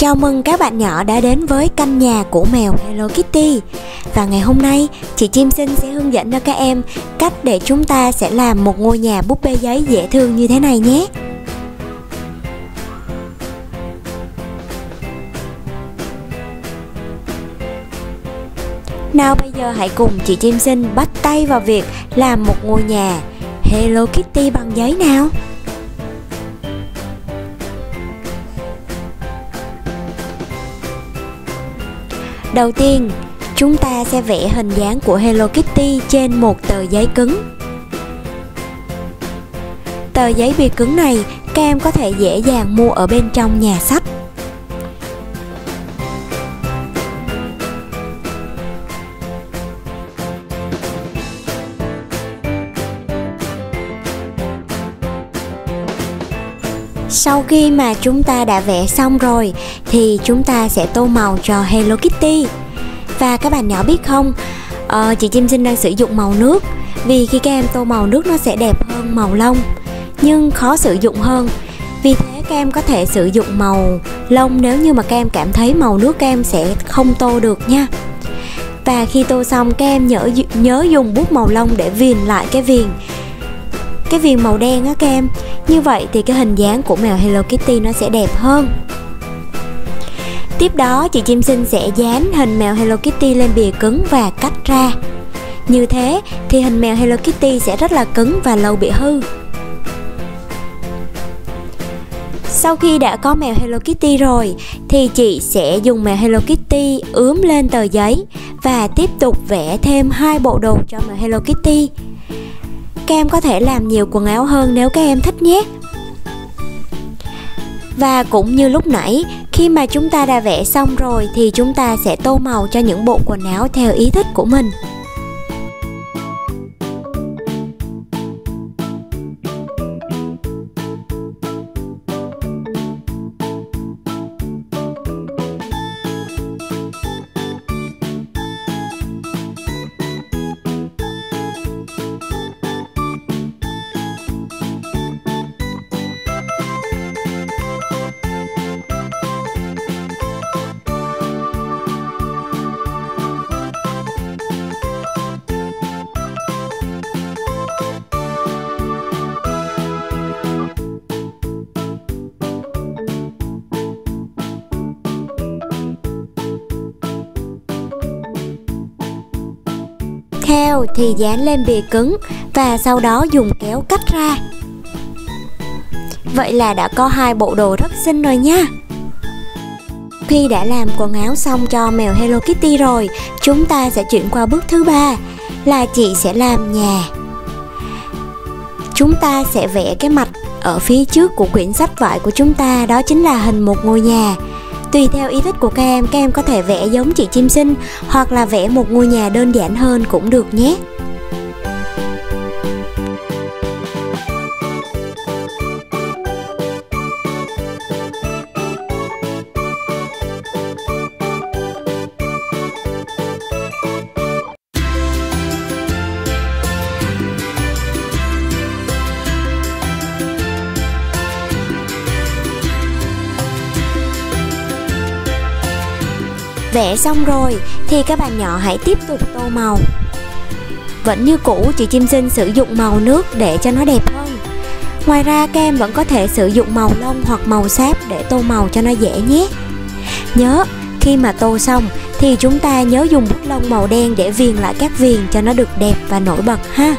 Chào mừng các bạn nhỏ đã đến với căn nhà của mèo Hello Kitty. Và ngày hôm nay, chị Chim Xinh sẽ hướng dẫn cho các em cách để chúng ta sẽ làm một ngôi nhà búp bê giấy dễ thương như thế này nhé. Nào bây giờ hãy cùng chị Chim Xinh bắt tay vào việc làm một ngôi nhà Hello Kitty bằng giấy nào. Đầu tiên, chúng ta sẽ vẽ hình dáng của Hello Kitty trên một tờ giấy cứng. Tờ giấy bìa cứng này các em có thể dễ dàng mua ở bên trong nhà sách. Sau khi mà chúng ta đã vẽ xong rồi thì chúng ta sẽ tô màu cho Hello Kitty. Và các bạn nhỏ biết không, chị Chim Xinh đang sử dụng màu nước, vì khi các em tô màu nước nó sẽ đẹp hơn màu lông, nhưng khó sử dụng hơn. Vì thế các em có thể sử dụng màu lông nếu như mà các em cảm thấy màu nước các em sẽ không tô được nha. Và khi tô xong các em nhớ dùng bút màu lông để viền lại cái viền màu đen á các em. Như vậy thì cái hình dáng của mèo Hello Kitty nó sẽ đẹp hơn. Tiếp đó chị Chim Xinh sẽ dán hình mèo Hello Kitty lên bìa cứng và cắt ra. Như thế thì hình mèo Hello Kitty sẽ rất là cứng và lâu bị hư. Sau khi đã có mèo Hello Kitty rồi thì chị sẽ dùng mèo Hello Kitty ướm lên tờ giấy và tiếp tục vẽ thêm hai bộ đồ cho mèo Hello Kitty. Các em có thể làm nhiều quần áo hơn nếu các em thích nhé. Và cũng như lúc nãy, khi mà chúng ta đã vẽ xong rồi thì chúng ta sẽ tô màu cho những bộ quần áo theo ý thích của mình. Theo thì dán lên bìa cứng và sau đó dùng kéo cắt ra. Vậy là đã có hai bộ đồ rất xinh rồi nha. Khi đã làm quần áo xong cho mèo Hello Kitty rồi, chúng ta sẽ chuyển qua bước thứ ba là chị sẽ làm nhà. Chúng ta sẽ vẽ cái mặt ở phía trước của quyển sách vải của chúng ta, đó chính là hình một ngôi nhà. Tùy theo ý thích của các em có thể vẽ giống chị Chim Xinh hoặc là vẽ một ngôi nhà đơn giản hơn cũng được nhé. Vẽ xong rồi thì các bạn nhỏ hãy tiếp tục tô màu. Vẫn như cũ, chị Chim Xinh sử dụng màu nước để cho nó đẹp hơn. Ngoài ra các em vẫn có thể sử dụng màu lông hoặc màu sáp để tô màu cho nó dễ nhé. Nhớ, khi mà tô xong thì chúng ta nhớ dùng bút lông màu đen để viền lại các viền cho nó được đẹp và nổi bật ha.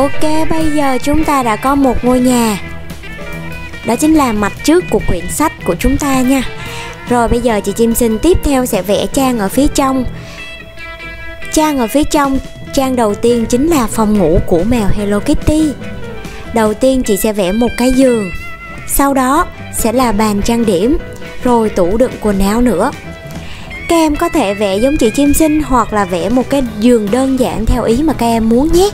Ok, bây giờ chúng ta đã có một ngôi nhà. Đó chính là mặt trước của quyển sách của chúng ta nha. Rồi bây giờ chị Chim Xinh tiếp theo sẽ vẽ trang ở phía trong. Trang ở phía trong, trang đầu tiên chính là phòng ngủ của mèo Hello Kitty. Đầu tiên chị sẽ vẽ một cái giường, sau đó sẽ là bàn trang điểm, rồi tủ đựng quần áo nữa. Các em có thể vẽ giống chị Chim Xinh hoặc là vẽ một cái giường đơn giản theo ý mà các em muốn nhé.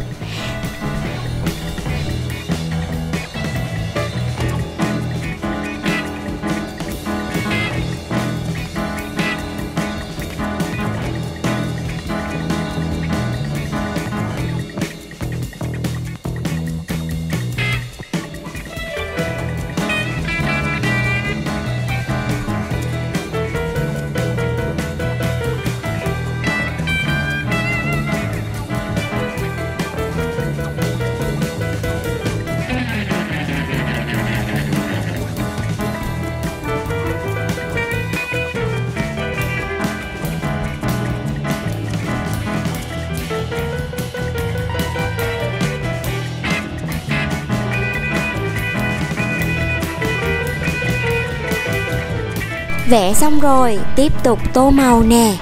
Vẽ xong rồi, tiếp tục tô màu nè.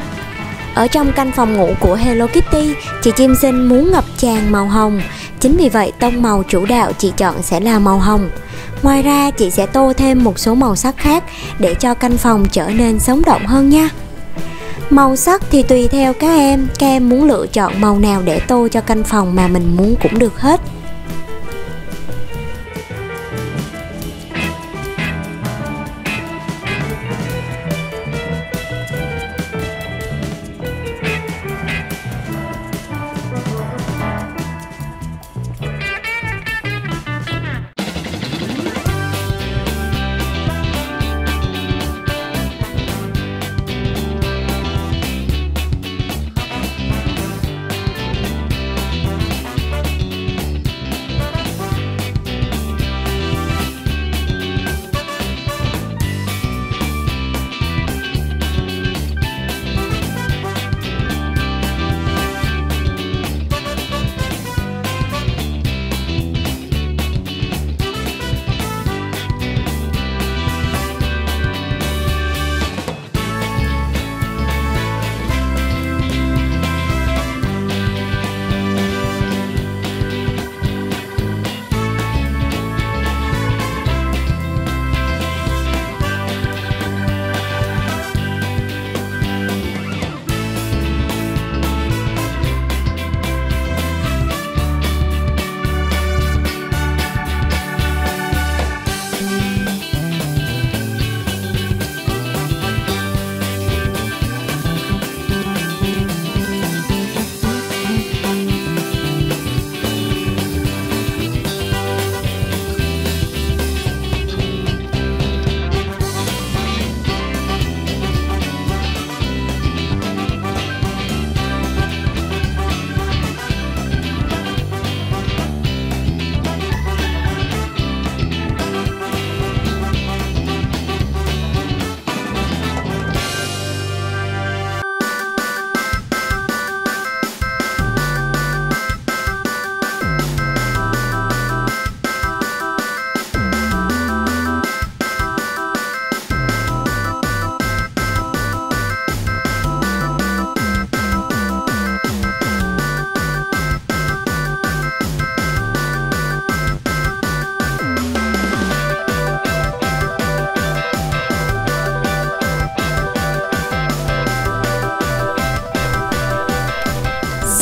Ở trong căn phòng ngủ của Hello Kitty, chị Chim Xinh muốn ngập tràn màu hồng. Chính vì vậy tông màu chủ đạo chị chọn sẽ là màu hồng. Ngoài ra chị sẽ tô thêm một số màu sắc khác để cho căn phòng trở nên sống động hơn nha. Màu sắc thì tùy theo các em muốn lựa chọn màu nào để tô cho căn phòng mà mình muốn cũng được hết.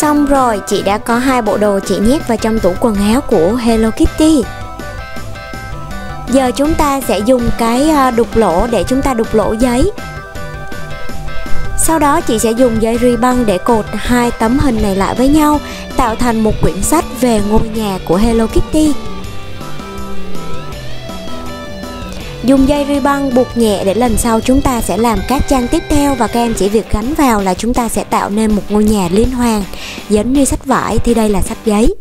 Xong rồi, chị đã có hai bộ đồ chị nhét vào trong tủ quần áo của Hello Kitty. Giờ chúng ta sẽ dùng cái đục lỗ để chúng ta đục lỗ giấy. Sau đó chị sẽ dùng dây ri băng để cột hai tấm hình này lại với nhau, tạo thành một quyển sách về ngôi nhà của Hello Kitty. Dùng dây ri băng buộc nhẹ để lần sau chúng ta sẽ làm các trang tiếp theo và các em chỉ việc gắn vào là chúng ta sẽ tạo nên một ngôi nhà liên hoàn. Giống như sách vải thì đây là sách giấy.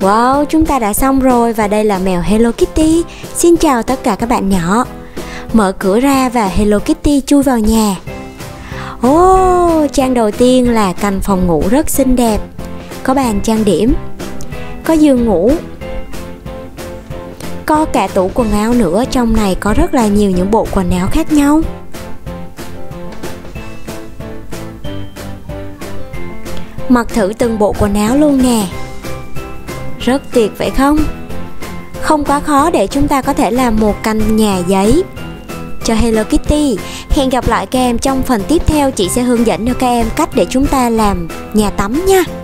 Wow, chúng ta đã xong rồi và đây là mèo Hello Kitty. Xin chào tất cả các bạn nhỏ. Mở cửa ra và Hello Kitty chui vào nhà. Trang đầu tiên là căn phòng ngủ rất xinh đẹp, có bàn trang điểm, có giường ngủ, có cả tủ quần áo nữa. Trong này có rất là nhiều những bộ quần áo khác nhau. Mặc thử từng bộ quần áo luôn nè. Rất tuyệt phải không? Không quá khó để chúng ta có thể làm một căn nhà giấy cho Hello Kitty. Hẹn gặp lại các em trong phần tiếp theo. Chị sẽ hướng dẫn cho các em cách để chúng ta làm nhà tắm nha.